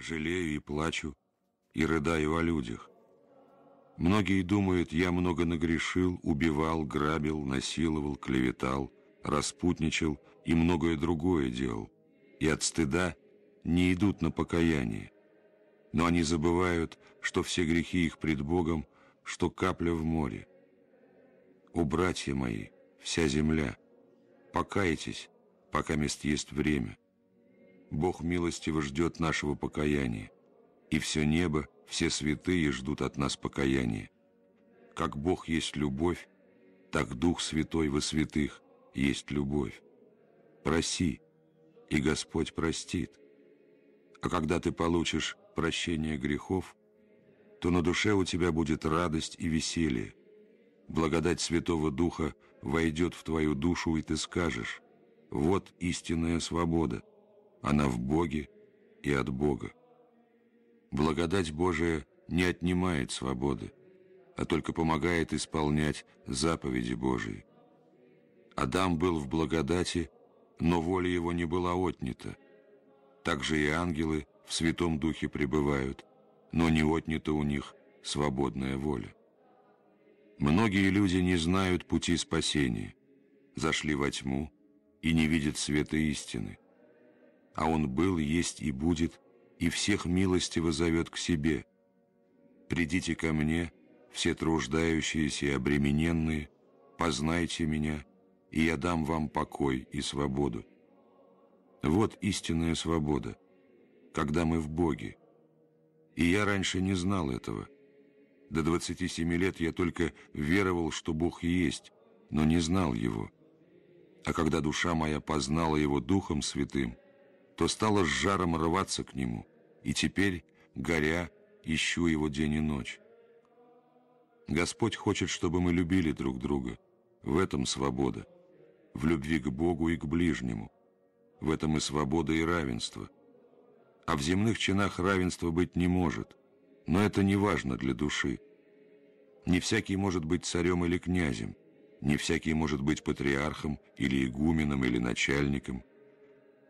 жалею и плачу, и рыдаю о людях. Многие думают, я много нагрешил, убивал, грабил, насиловал, клеветал, распутничал и многое другое делал, и от стыда не идут на покаяние. Но они забывают, что все грехи их пред Богом, что капля в море. О, братья мои, вся земля, покайтесь, пока мест есть время. Бог милостиво ждет нашего покаяния, и все небо, все святые ждут от нас покаяния. Как Бог есть любовь, так Дух Святой во святых есть любовь. Проси, и Господь простит. А когда ты получишь прощение грехов, то на душе у тебя будет радость и веселье. Благодать Святого Духа войдет в твою душу, и ты скажешь: «Вот истинная свобода, она в Боге и от Бога». Благодать Божия не отнимает свободы, а только помогает исполнять заповеди Божии. Адам был в благодати, но воля его не была отнята. Также и ангелы в Святом Духе пребывают, но не отнята у них свободная воля. Многие люди не знают пути спасения, зашли во тьму и не видят света истины. А Он был, есть и будет, и всех милостиво зовет к себе. «Придите ко мне, все труждающиеся и обремененные, познайте меня, и я дам вам покой и свободу». Вот истинная свобода, когда мы в Боге. И я раньше не знал этого. До 27 лет я только веровал, что Бог есть, но не знал Его. А когда душа моя познала Его Духом Святым, то стала с жаром рваться к Нему, и теперь, горя, ищу Его день и ночь. Господь хочет, чтобы мы любили друг друга. В этом свобода, в любви к Богу и к ближнему. В этом и свобода, и равенство. А в земных чинах равенства быть не может, но это не важно для души. Не всякий может быть царем или князем, не всякий может быть патриархом или игуменом или начальником,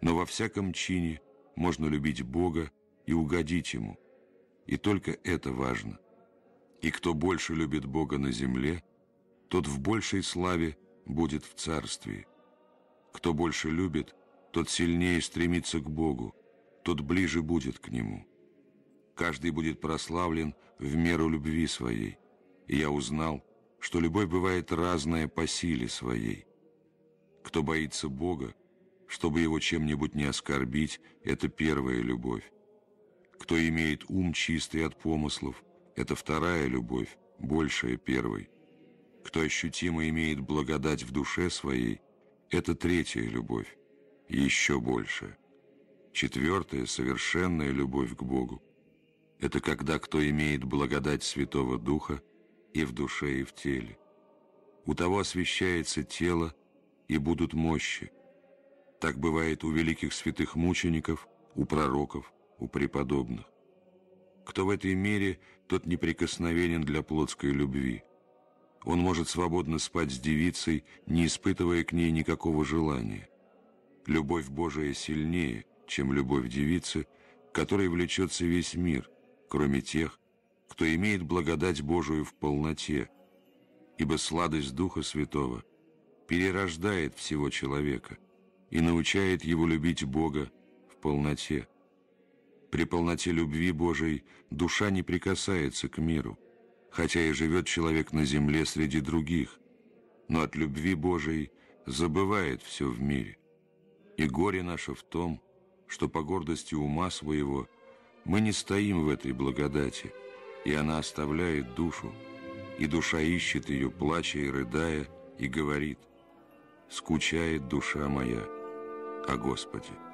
но во всяком чине можно любить Бога и угодить Ему, и только это важно. И кто больше любит Бога на земле, тот в большей славе будет в Царстве. Кто больше любит, тот сильнее стремится к Богу, тот ближе будет к Нему. Каждый будет прославлен в меру любви своей. И я узнал, что любовь бывает разная по силе своей. Кто боится Бога, чтобы его чем-нибудь не оскорбить, это первая любовь. Кто имеет ум чистый от помыслов, это вторая любовь, большая первой. Кто ощутимо имеет благодать в душе своей, это третья любовь, еще больше. Четвертая, совершенная любовь к Богу, это когда кто имеет благодать Святого Духа и в душе, и в теле. У того освящается тело, и будут мощи. Так бывает у великих святых мучеников, у пророков, у преподобных. Кто в этой мере, тот неприкосновенен для плотской любви. Он может свободно спать с девицей, не испытывая к ней никакого желания. Любовь Божия сильнее, чем любовь девицы, которой влечется весь мир, кроме тех, кто имеет благодать Божию в полноте, ибо сладость Духа Святого перерождает всего человека и научает его любить Бога в полноте. При полноте любви Божией душа не прикасается к миру, хотя и живет человек на земле среди других, но от любви Божией забывает все в мире. И горе наше в том, что по гордости ума своего мы не стоим в этой благодати, и она оставляет душу, и душа ищет ее, плача и рыдая, и говорит: «Скучает душа моя о Господе».